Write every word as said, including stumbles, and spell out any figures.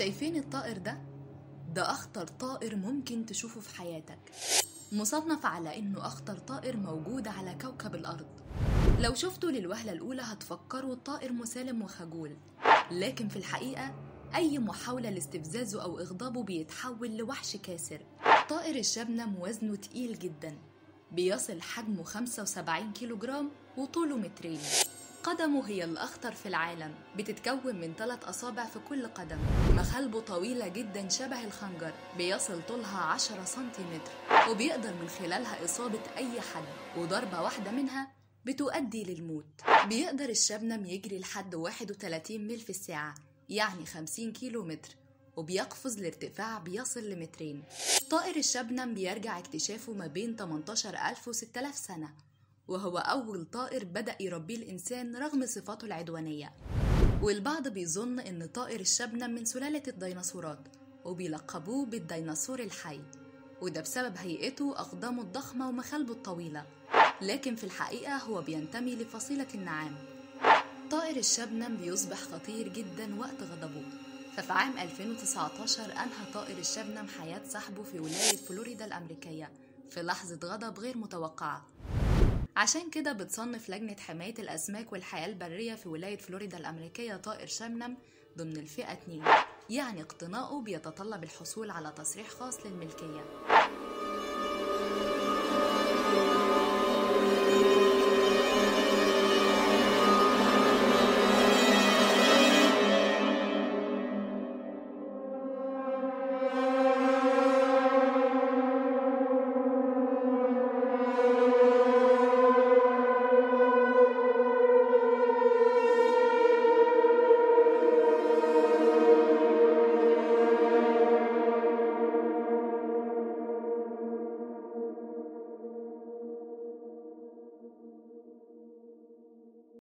شايفين الطائر ده؟ ده أخطر طائر ممكن تشوفه في حياتك، مصنف على إنه أخطر طائر موجود على كوكب الأرض. لو شفته للوهلة الأولى هتفكروا الطائر مسالم وخجول، لكن في الحقيقة أي محاولة لاستفزازه أو إغضابه بيتحول لوحش كاسر. طائر الشبنم وزنه تقيل جدا، بيصل حجمه خمسة وسبعين كيلو جرام وطوله مترين. قدمه هي الأخطر في العالم، بتتكون من ثلاث أصابع في كل قدم. مخالبه طويلة جدا شبه الخنجر، بيصل طولها عشرة سنتيمتر، وبيقدر من خلالها إصابة أي حد، وضربة واحدة منها بتؤدي للموت. بيقدر الشبنم يجري لحد واحد وثلاثين ميل في الساعة، يعني خمسين كيلو متر، وبيقفز لارتفاع بيصل لمترين. طائر الشبنم بيرجع اكتشافه ما بين ثمانية عشر ألف و ستة آلاف سنة، وهو أول طائر بدأ يربيه الإنسان رغم صفاته العدوانية. والبعض بيظن إن طائر الشبنم من سلالة الديناصورات، وبيلقبوه بالديناصور الحي، وده بسبب هيئته وأقدامه الضخمة ومخالبه الطويلة، لكن في الحقيقة هو بينتمي لفصيلة النعام. طائر الشبنم بيصبح خطير جدا وقت غضبه، ففي عام ألفين وتسعة عشر أنهى طائر الشبنم حياة صاحبه في ولاية فلوريدا الأمريكية في لحظة غضب غير متوقعة. عشان كده بتصنف لجنة حماية الأسماك والحياة البرية في ولاية فلوريدا الأمريكية طائر شبنم ضمن الفئة اتنين، يعني اقتناؤه بيتطلب الحصول على تصريح خاص للملكية.